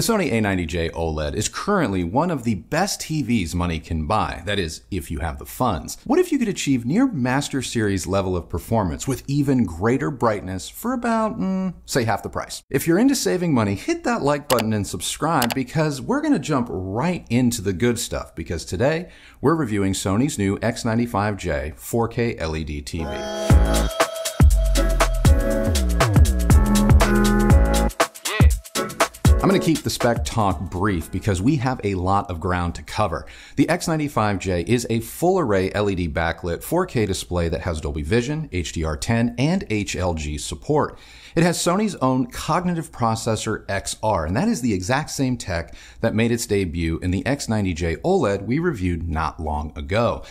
The Sony A90J OLED is currently one of the best TVs money can buy, that is, if you have the funds. What if you could achieve near Master Series level of performance with even greater brightness for about, say, half the price? If you're into saving money, hit that like button and subscribe, because we're going to jump right into the good stuff, because today we're reviewing Sony's new X95J 4K LED TV. I'm going to keep the spec talk brief because we have a lot of ground to cover. The X95J is a full array LED backlit 4K display that has Dolby Vision, HDR10, and HLG support. It has Sony's own Cognitive Processor XR, and that is the exact same tech that made its debut in the X90J OLED we reviewed not long ago.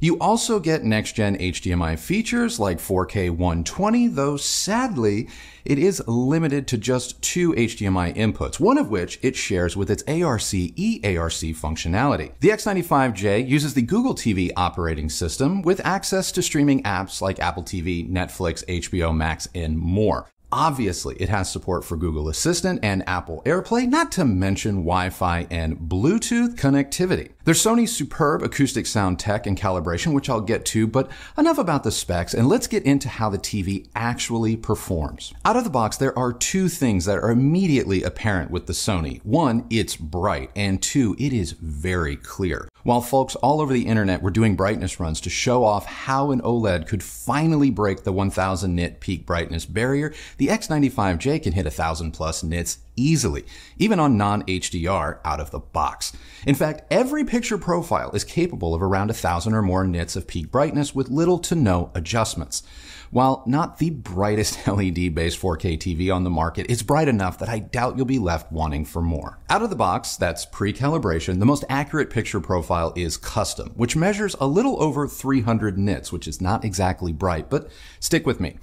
You also get next-gen HDMI features like 4K 120, though sadly, it is limited to just 2 HDMI inputs, one of which it shares with its ARC eARC functionality. The X95J uses the Google TV operating system with access to streaming apps like Apple TV, Netflix, HBO Max, and more. Obviously, it has support for Google Assistant and Apple AirPlay, not to mention Wi-Fi and Bluetooth connectivity. There's Sony's superb acoustic sound tech and calibration, which I'll get to, but enough about the specs, and let's get into how the TV actually performs. Out of the box, there are two things that are immediately apparent with the Sony. One, it's bright, and two, it is very clear. While folks all over the internet were doing brightness runs to show off how an OLED could finally break the 1000 nit peak brightness barrier, the X95J can hit 1000 plus nits easily, even on non-HDR out of the box. In fact, every picture profile is capable of around 1000 or more nits of peak brightness with little to no adjustments. While not the brightest LED-based 4K TV on the market, it's bright enough that I doubt you'll be left wanting for more. Out of the box, that's pre-calibration, the most accurate picture profile is custom, which measures a little over 300 nits, which is not exactly bright, but stick with me.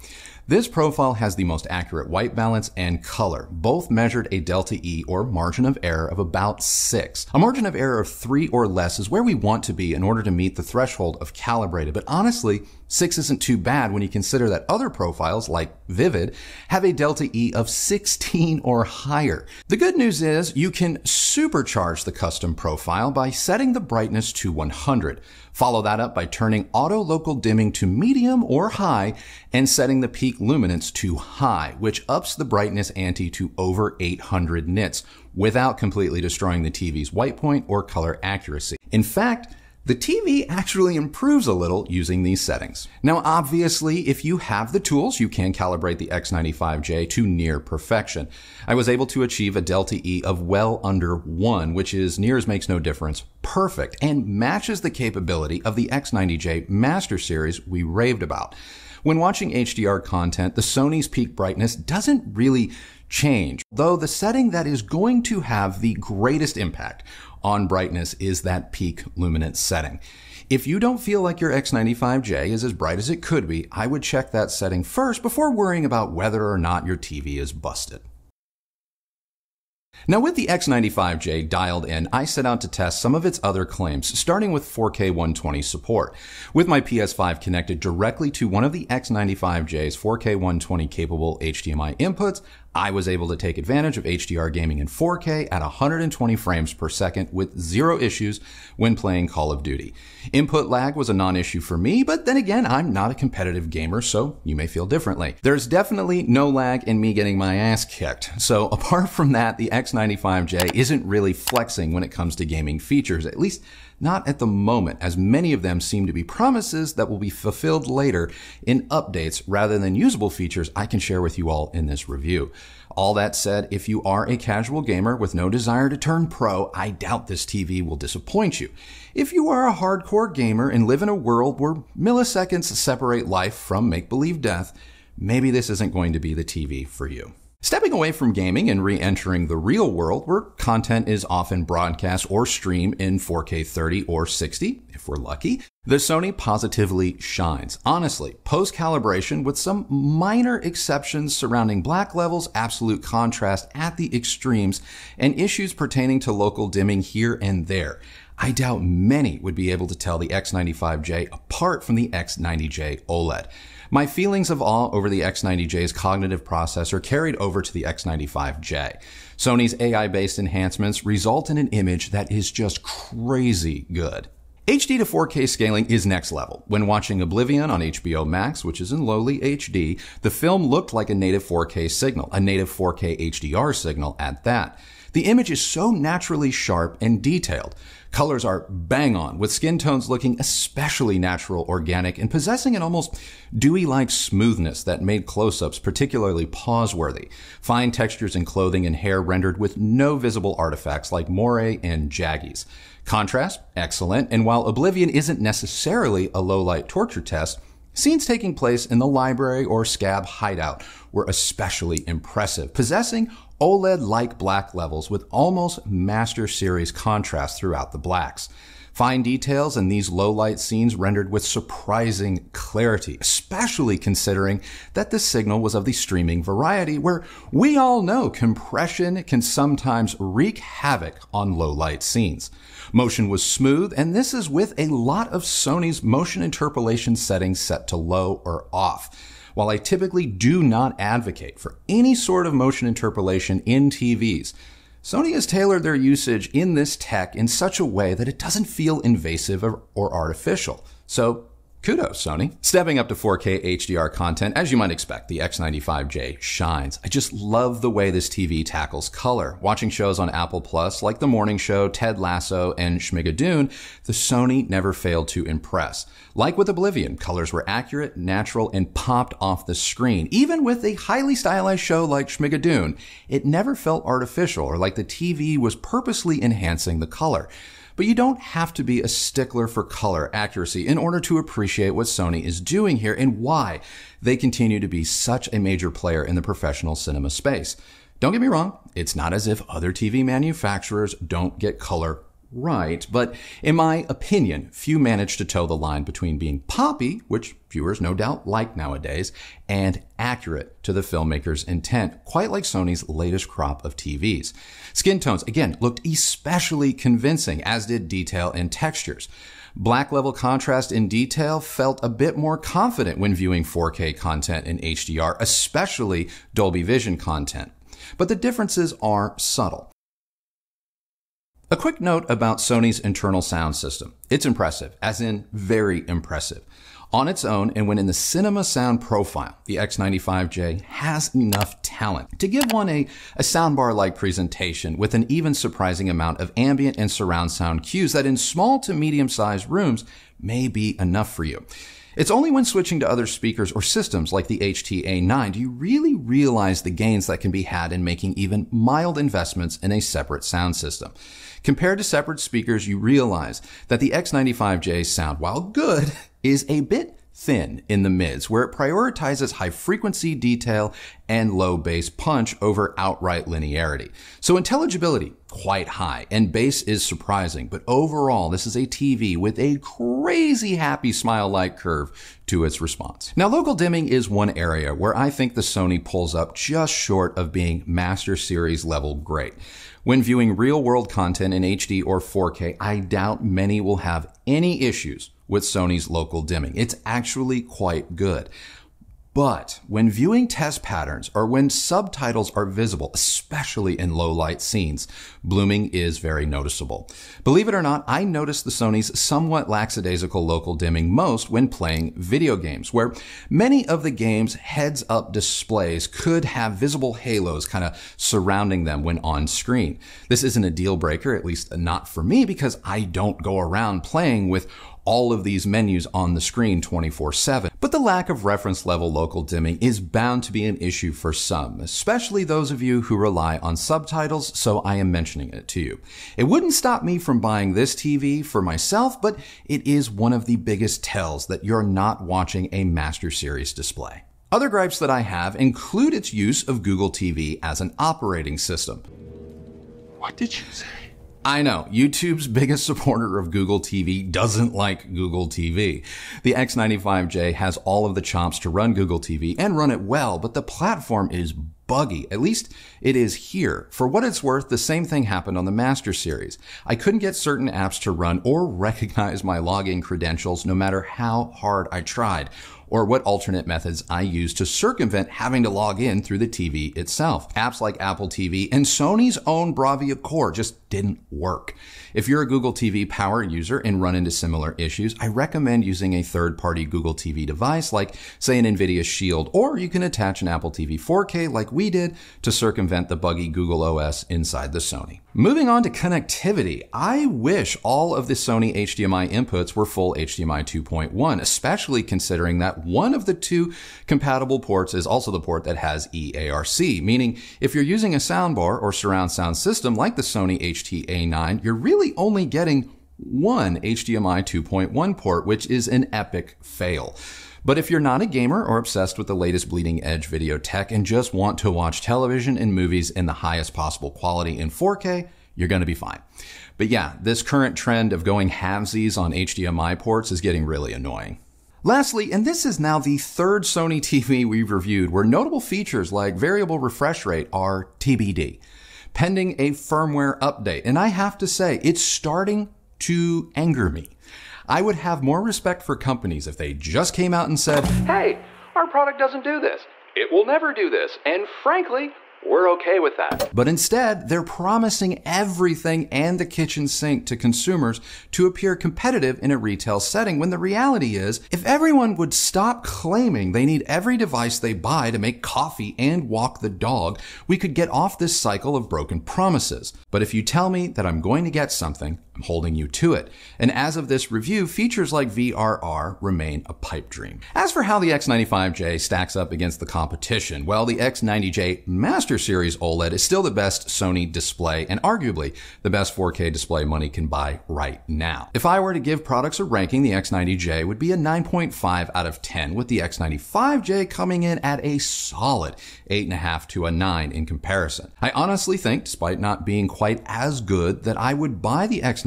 This profile has the most accurate white balance and color. Both measured a Delta E or margin of error of about 6. A margin of error of 3 or less is where we want to be in order to meet the threshold of calibrated, but honestly, 6 isn't too bad when you consider that other profiles, like Vivid, have a Delta E of 16 or higher. The good news is you can supercharge the custom profile by setting the brightness to 100. Follow that up by turning auto local dimming to medium or high and setting the peak luminance to high, which ups the brightness ante to over 800 nits without completely destroying the TV's white point or color accuracy. In fact, the TV actually improves a little using these settings. Now, obviously, if you have the tools, you can calibrate the X95J to near perfection. I was able to achieve a Delta E of well under 1, which is near as makes no difference perfect, and matches the capability of the X90J Master Series we raved about. When watching HDR content, the Sony's peak brightness doesn't really change, though the setting that is going to have the greatest impact on brightness is that peak luminance setting. If you don't feel like your X95J is as bright as it could be, I would check that setting first before worrying about whether or not your TV is busted. Now, with the X95J dialed in, I set out to test some of its other claims, starting with 4K 120 support. With my PS5 connected directly to one of the X95J's 4K 120 capable HDMI inputs, I was able to take advantage of HDR gaming in 4K at 120 frames per second with zero issues when playing Call of Duty. Input lag was a non-issue for me, but then again, I'm not a competitive gamer, so you may feel differently. There's definitely no lag in me getting my ass kicked. So apart from that, the X95J isn't really flexing when it comes to gaming features, at least not at the moment, as many of them seem to be promises that will be fulfilled later in updates rather than usable features I can share with you all in this review. All that said, if you are a casual gamer with no desire to turn pro, I doubt this TV will disappoint you. If you are a hardcore gamer and live in a world where milliseconds separate life from make-believe death, maybe this isn't going to be the TV for you. Stepping away from gaming and re-entering the real world, where content is often broadcast or streamed in 4K 30 or 60, if we're lucky, the Sony positively shines. Honestly, post-calibration with some minor exceptions surrounding black levels, absolute contrast at the extremes, and issues pertaining to local dimming here and there. I doubt many would be able to tell the X95J apart from the X90J OLED. My feelings of awe over the X90J's cognitive processor carried over to the X95J. Sony's AI-based enhancements result in an image that is just crazy good. HD to 4K scaling is next level. When watching Oblivion on HBO Max, which is in lowly HD, the film looked like a native 4K signal, a native 4K HDR signal at that. The image is so naturally sharp and detailed. Colors are bang on, with skin tones looking especially natural, organic, and possessing an almost dewy-like smoothness that made close-ups particularly pause-worthy. Fine textures in clothing and hair rendered with no visible artifacts like moire and jaggies. Contrast, excellent, and while Oblivion isn't necessarily a low-light torture test, scenes taking place in the library or scab hideout were especially impressive, possessing OLED-like black levels with almost master series contrast throughout the blacks. Fine details in these low-light scenes rendered with surprising clarity, especially considering that this signal was of the streaming variety where we all know compression can sometimes wreak havoc on low-light scenes. Motion was smooth, and this is with a lot of Sony's motion interpolation settings set to low or off. While I typically do not advocate for any sort of motion interpolation in TVs, Sony has tailored their usage in this tech in such a way that it doesn't feel invasive or artificial. So kudos, Sony. Stepping up to 4K HDR content, as you might expect, the X95J shines. I just love the way this TV tackles color. Watching shows on Apple Plus like The Morning Show, Ted Lasso, and Schmigadoon, the Sony never failed to impress. Like with Oblivion, colors were accurate, natural, and popped off the screen. Even with a highly stylized show like Schmigadoon, it never felt artificial or like the TV was purposely enhancing the color. But you don't have to be a stickler for color accuracy in order to appreciate what Sony is doing here and why they continue to be such a major player in the professional cinema space. Don't get me wrong, it's not as if other TV manufacturers don't get color right, but in my opinion, few manage to toe the line between being poppy, which viewers no doubt like nowadays, and accurate to the filmmaker's intent, quite like Sony's latest crop of TVs. Skin tones, again, looked especially convincing, as did detail and textures. Black level contrast in detail felt a bit more confident when viewing 4K content in HDR, especially Dolby Vision content. But the differences are subtle. A quick note about Sony's internal sound system. It's impressive, as in very impressive. On its own, and when in the cinema sound profile, the X95J has enough talent to give one a soundbar-like presentation with an even surprising amount of ambient and surround sound cues that in small to medium-sized rooms may be enough for you. It's only when switching to other speakers or systems like the HT-A9 do you really realize the gains that can be had in making even mild investments in a separate sound system. Compared to separate speakers, you realize that the X95J's sound, while good, is a bit thin in the mids, where it prioritizes high-frequency detail and low bass punch over outright linearity. So intelligibility, quite high, and bass is surprising, but overall, this is a TV with a crazy happy smile-like curve to its response. Now, local dimming is one area where I think the Sony pulls up just short of being Master Series level great. When viewing real-world content in HD or 4K, I doubt many will have any issues with Sony's local dimming. It's actually quite good. But when viewing test patterns or when subtitles are visible, especially in low light scenes, blooming is very noticeable. Believe it or not, I noticed the Sony's somewhat lackadaisical local dimming most when playing video games, where many of the game's heads up displays could have visible halos kind of surrounding them when on screen. This isn't a deal breaker, at least not for me, because I don't go around playing with all of these menus on the screen 24/7. But the lack of reference level local dimming is bound to be an issue for some, especially those of you who rely on subtitles, so I am mentioning it to you. It wouldn't stop me from buying this TV for myself, but it is one of the biggest tells that you're not watching a Master Series display. Other gripes that I have include its use of Google TV as an operating system. What did you say? I know, YouTube's biggest supporter of Google TV doesn't like Google TV. The X95J has all of the chops to run Google TV and run it well, but the platform is buggy. At least it is here. For what it's worth, the same thing happened on the Master Series. I couldn't get certain apps to run or recognize my login credentials no matter how hard I tried, or what alternate methods I used to circumvent having to log in through the TV itself. Apps like Apple TV and Sony's own Bravia Core just didn't work. If you're a Google TV power user and run into similar issues, I recommend using a third-party Google TV device like, say, an Nvidia Shield, or you can attach an Apple TV 4K like we did to circumvent the buggy Google OS inside the Sony. Moving on to connectivity, I wish all of the Sony HDMI inputs were full HDMI 2.1, especially considering that one of the two compatible ports is also the port that has eARC, meaning if you're using a soundbar or surround sound system like the Sony HT-A9, you're really only getting one HDMI 2.1 port, which is an epic fail. But if you're not a gamer or obsessed with the latest bleeding edge video tech and just want to watch television and movies in the highest possible quality in 4K, you're going to be fine. But yeah, this current trend of going halvesies on HDMI ports is getting really annoying. Lastly, and this is now the third Sony TV we've reviewed where notable features like variable refresh rate are TBD, pending a firmware update. And I have to say, it's starting to anger me. I would have more respect for companies if they just came out and said, hey, our product doesn't do this. It will never do this. And frankly, we're okay with that. But instead, they're promising everything and the kitchen sink to consumers to appear competitive in a retail setting, when the reality is, if everyone would stop claiming they need every device they buy to make coffee and walk the dog, we could get off this cycle of broken promises. But if you tell me that I'm going to get something, I'm holding you to it. And as of this review, features like VRR remain a pipe dream. As for how the X95J stacks up against the competition, well, the X90J Master Series OLED is still the best Sony display and arguably the best 4K display money can buy right now. If I were to give products a ranking, the X90J would be a 9.5 out of 10, with the X95J coming in at a solid 8.5 to a 9 in comparison. I honestly think, despite not being quite as good, that I would buy the X95J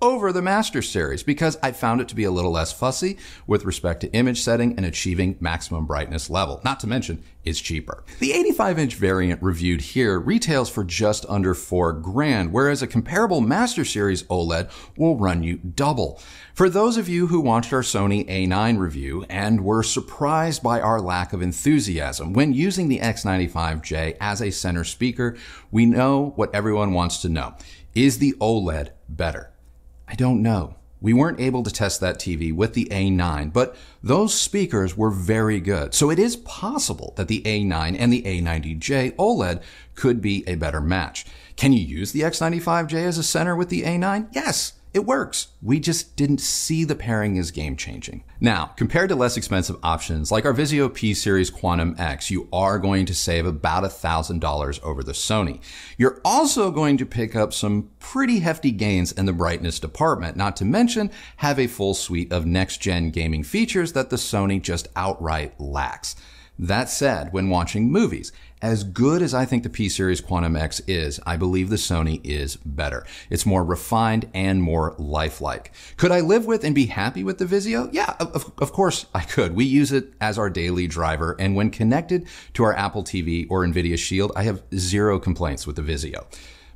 over the Master Series because I found it to be a little less fussy with respect to image setting and achieving maximum brightness level. Not to mention, it's cheaper. The 85-inch variant reviewed here retails for just under $4,000, whereas a comparable Master Series OLED will run you double. For those of you who watched our Sony A9 review and were surprised by our lack of enthusiasm when using the X95J as a center speaker, we know what everyone wants to know. Is the OLED better? I don't know. We weren't able to test that TV with the A9, but those speakers were very good. So it is possible that the A9 and the A90J OLED could be a better match. Can you use the X95J as a center with the A9? Yes. It works. We just didn't see the pairing as game-changing. Now, compared to less expensive options like our Vizio P Series Quantum X, you are going to save about $1,000 over the Sony. You're also going to pick up some pretty hefty gains in the brightness department, not to mention have a full suite of next-gen gaming features that the Sony just outright lacks. That said, when watching movies, as good as I think the P Series Quantum X is, I believe the Sony is better. It's more refined and more lifelike. Could I live with and be happy with the Vizio? Yeah, of course I could. We use it as our daily driver, and when connected to our Apple TV or Nvidia Shield, I have zero complaints with the Vizio.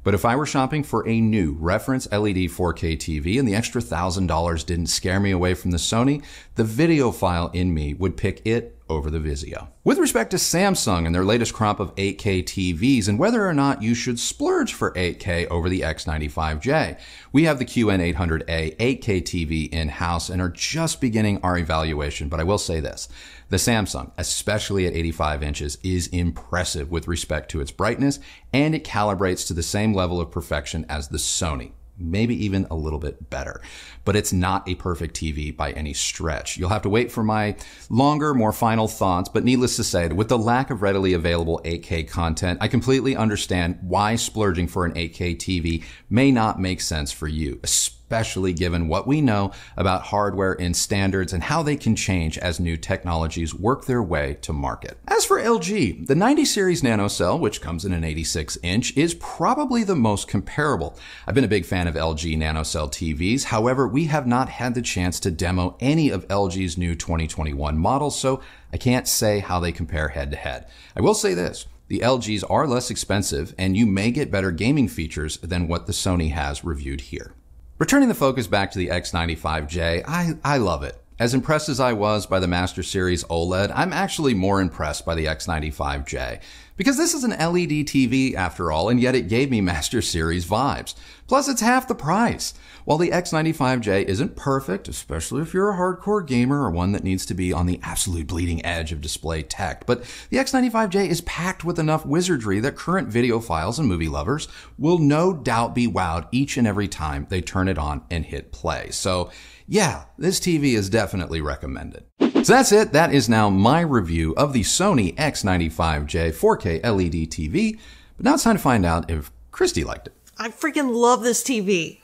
But if I were shopping for a new reference LED 4K TV and the extra $1,000 didn't scare me away from the Sony, the videophile in me would pick it over the Vizio. With respect to Samsung and their latest crop of 8K TVs and whether or not you should splurge for 8K over the X95J, we have the QN800A 8K TV in-house and are just beginning our evaluation, but I will say this. The Samsung, especially at 85 inches, is impressive with respect to its brightness, and it calibrates to the same level of perfection as the Sony, maybe even a little bit better. But it's not a perfect TV by any stretch. You'll have to wait for my longer, more final thoughts, but needless to say, with the lack of readily available 8K content, I completely understand why splurging for an 8K TV may not make sense for you, especially especially given what we know about hardware and standards and how they can change as new technologies work their way to market. As for LG, the 90 series NanoCell, which comes in an 86-inch, is probably the most comparable. I've been a big fan of LG NanoCell TVs. However, we have not had the chance to demo any of LG's new 2021 models, so I can't say how they compare head-to-head. I will say this. The LGs are less expensive, and you may get better gaming features than what the Sony has reviewed here. Returning the focus back to the X95J, I love it. As impressed as I was by the Master Series OLED, I'm actually more impressed by the X95J. Because this is an LED TV after all, and yet it gave me Master Series vibes. Plus, it's half the price. While the X95J isn't perfect, especially if you're a hardcore gamer or one that needs to be on the absolute bleeding edge of display tech, but the X95J is packed with enough wizardry that current videophiles and movie lovers will no doubt be wowed each and every time they turn it on and hit play. So yeah, this TV is definitely recommended. So that's it. That is now my review of the Sony X95J 4K LED TV. But now it's time to find out if Christy liked it. I freaking love this TV.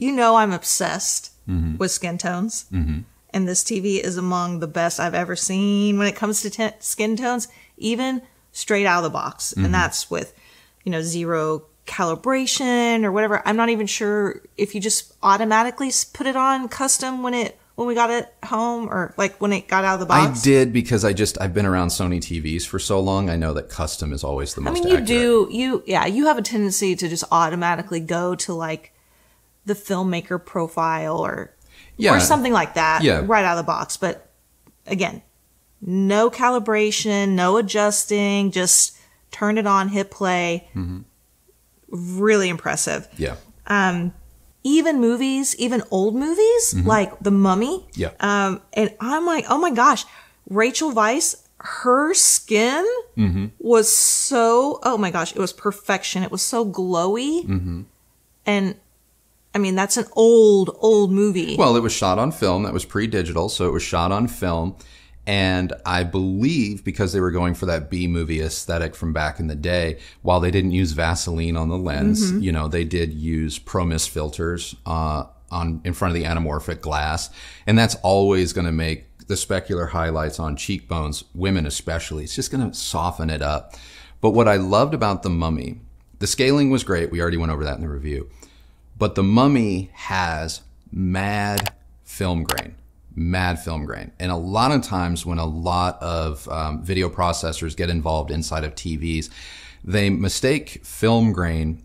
You know I'm obsessed with skin tones. And this TV is among the best I've ever seen when it comes to skin tones, even straight out of the box. And that's with, you know, zero calibration or whatever. I'm not even sure if you just automatically put it on custom when we got it home, or like when it got out of the box? I did, because I've been around Sony TVs for so long. I know that custom is always the most accurate. You have a tendency to just automatically go to like the filmmaker profile or something like that right out of the box. But again, no calibration, no adjusting, just turn it on, hit play. Really impressive. Yeah. Even movies, even old movies, like The Mummy. Yeah. And I'm like, oh my gosh, Rachel Weisz, her skin was so, oh my gosh, it was perfection. It was so glowy. And I mean, that's an old, old movie. Well, it was shot on film. That was pre-digital. So it was shot on film. And I believe because they were going for that B-movie aesthetic from back in the day, while they didn't use Vaseline on the lens, you know, they did use ProMist filters in front of the anamorphic glass. And that's always going to make the specular highlights on cheekbones, women especially, it's just going to soften it up. But what I loved about The Mummy, the scaling was great. We already went over that in the review. But The Mummy has mad film grain. Mad film grain. And a lot of times when a lot of video processors get involved inside of TVs, they mistake film grain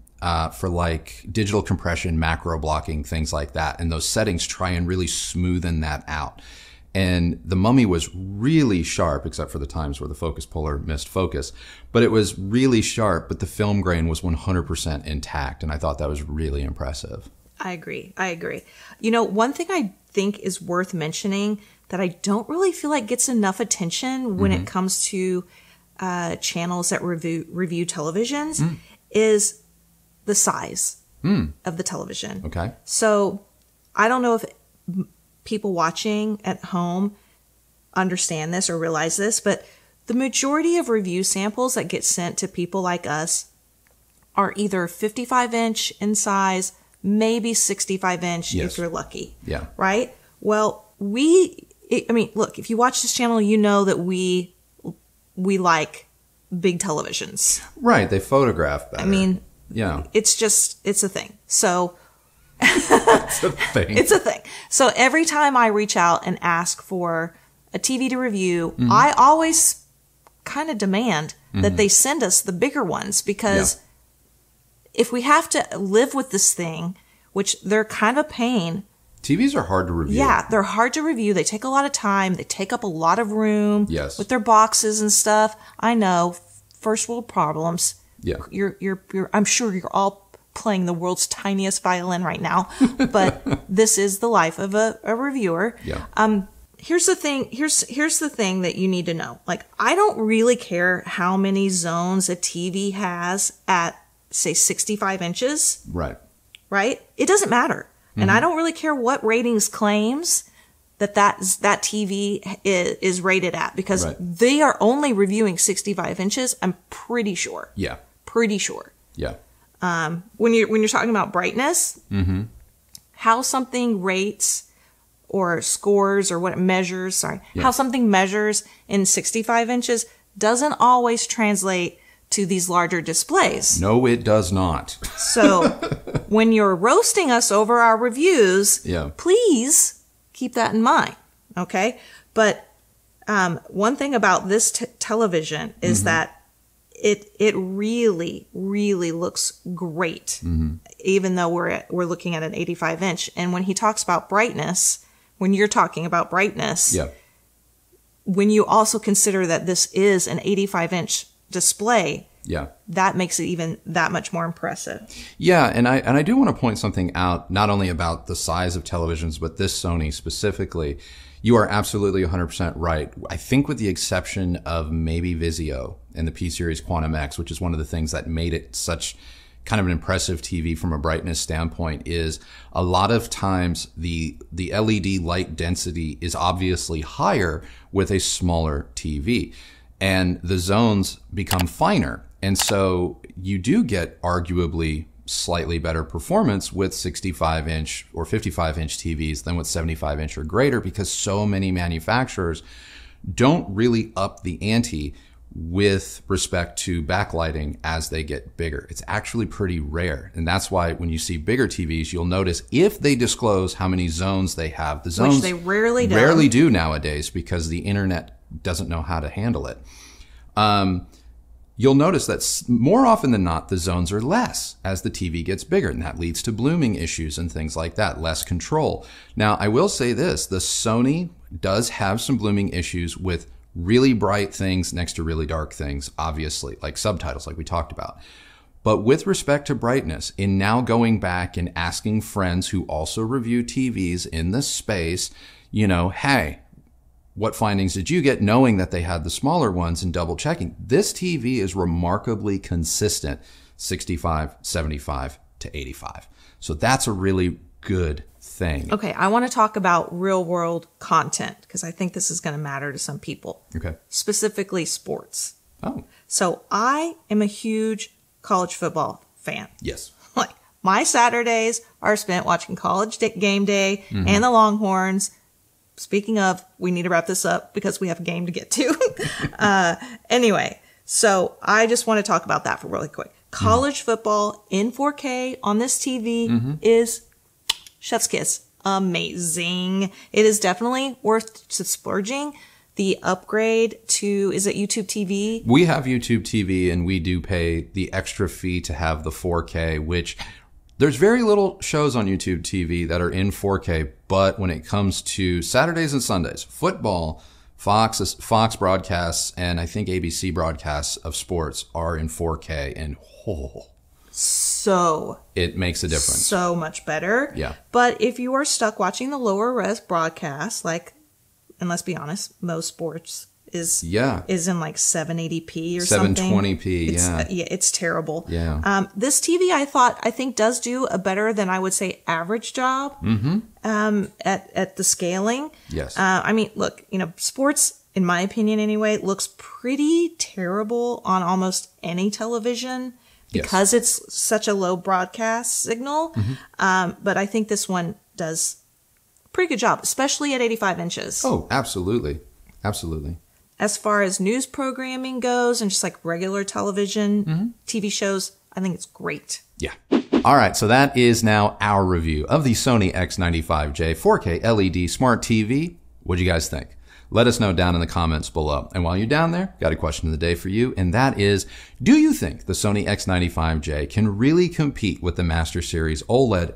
for like digital compression, macro blocking, things like that. And those settings try and really smoothen that out. And The Mummy was really sharp, except for the times where the focus puller missed focus, but it was really sharp, but the film grain was 100% intact. And I thought that was really impressive. I agree. I agree. You know, one thing I think is worth mentioning that I don't really feel like gets enough attention when it comes to channels that review televisions is the size of the television. Okay. So I don't know if people watching at home understand this or realize this, but the majority of review samples that get sent to people like us are either 55-inch in size, maybe 65-inch if you're lucky. Yeah. Right? Well, I mean, look, if you watch this channel, you know that we like big televisions. Right. They photograph better. I mean, it's just, it's a thing. So. It's a thing. It's a thing. So every time I reach out and ask for a TV to review, I always kind of demand that they send us the bigger ones, because if we have to live with this thing, which they're kind of a pain. TVs are hard to review. Yeah, they're hard to review. They take a lot of time. They take up a lot of room with their boxes and stuff. I know, first world problems. Yeah. I'm sure you're all playing the world's tiniest violin right now, but this is the life of a reviewer. Yeah. Here's the thing. Here's the thing that you need to know. Like, I don't really care how many zones a TV has at, say, 65 inches. Right. Right? It doesn't matter. And I don't really care what ratings claims that TV is rated at, because they are only reviewing 65 inches, I'm pretty sure. Yeah. Pretty sure. Yeah. When you're talking about brightness, how something rates or scores or what it measures, how something measures in 65 inches doesn't always translate to these larger displays. No, it does not. So when you're roasting us over our reviews, please keep that in mind, okay? But one thing about this television is that it really, really looks great, even though we're looking at an 85 inch. And when he talks about brightness, when you're talking about brightness, when you also consider that this is an 85 inch display, that makes it even that much more impressive. Yeah, and I do want to point something out, not only about the size of televisions, but this Sony specifically. You are absolutely 100% right. I think with the exception of maybe Vizio and the P Series Quantum X, which is one of the things that made it such kind of an impressive TV from a brightness standpoint, is a lot of times the LED light density is obviously higher with a smaller TV, and the zones become finer. And so you do get arguably slightly better performance with 65 inch or 55 inch TVs than with 75 inch or greater, because so many manufacturers don't really up the ante with respect to backlighting as they get bigger. It's actually pretty rare. And that's why when you see bigger TVs, you'll notice if they disclose how many zones they have, the zones which they rarely do nowadays because the internet doesn't know how to handle it. You'll notice that more often than not, the zones are less as the TV gets bigger, and that leads to blooming issues and things like that, less control. Now, I will say this, the Sony does have some blooming issues with really bright things next to really dark things, obviously, like subtitles, like we talked about. But with respect to brightness, in now going back and asking friends who also review TVs in this space, you know, hey, what findings did you get, knowing that they had the smaller ones, and double checking? This TV is remarkably consistent, 65, 75 to 85. So that's a really good thing. Okay, I want to talk about real world content, because I think this is going to matter to some people. Okay. Specifically sports. Oh. So I am a huge college football fan. Yes. Like, my Saturdays are spent watching College Game Day and the Longhorns. Speaking of, we need to wrap this up because we have a game to get to. Anyway, so I just want to talk about that for really quick. College football in 4K on this TV is chef's kiss. Amazing. It is definitely worth splurging. The upgrade to, is it YouTube TV? We have YouTube TV, and we do pay the extra fee to have the 4K, which... there's very little shows on YouTube TV that are in 4K, but when it comes to Saturdays and Sundays, football, Fox broadcasts, and I think ABC broadcasts of sports are in 4K, and so it makes a difference. So much better. Yeah. But if you are stuck watching the lower res broadcast, like, and let's be honest, most sports is in like 780p or 720p, something. 720p, yeah. It's terrible. Yeah. This TV, I think does do a better than I would say average job at the scaling. Yes. I mean, look, you know, sports, in my opinion anyway, looks pretty terrible on almost any television because it's such a low broadcast signal. But I think this one does a pretty good job, especially at 85 inches. Oh, absolutely. Absolutely. As far as news programming goes and just like regular television, TV shows, I think it's great. Yeah. All right. So that is now our review of the Sony X95J 4K LED Smart TV. What'd you guys think? Let us know down in the comments below. And while you're down there, got a question of the day for you. And that is, do you think the Sony X95J can really compete with the Master Series OLED?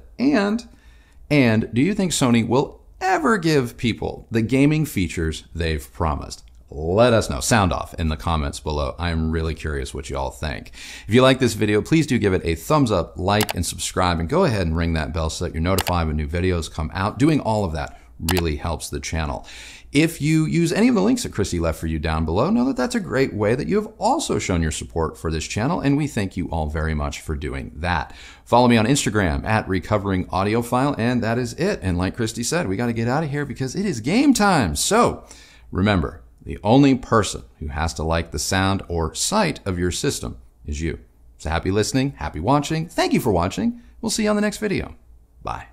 And do you think Sony will ever give people the gaming features they've promised? Let us know. Sound off in the comments below. I'm really curious what you all think. If you like this video, please do give it a thumbs up, like, and subscribe, and go ahead and ring that bell so that you're notified when new videos come out. Doing all of that really helps the channel. If you use any of the links that Christy left for you down below, know that that's a great way that you have also shown your support for this channel, and we thank you all very much for doing that. Follow me on Instagram at @recoveringAudiophile, and that is it. And like Christy said, we got to get out of here because it is game time. So remember, the only person who has to like the sound or sight of your system is you. So happy listening, happy watching. Thank you for watching. We'll see you on the next video. Bye.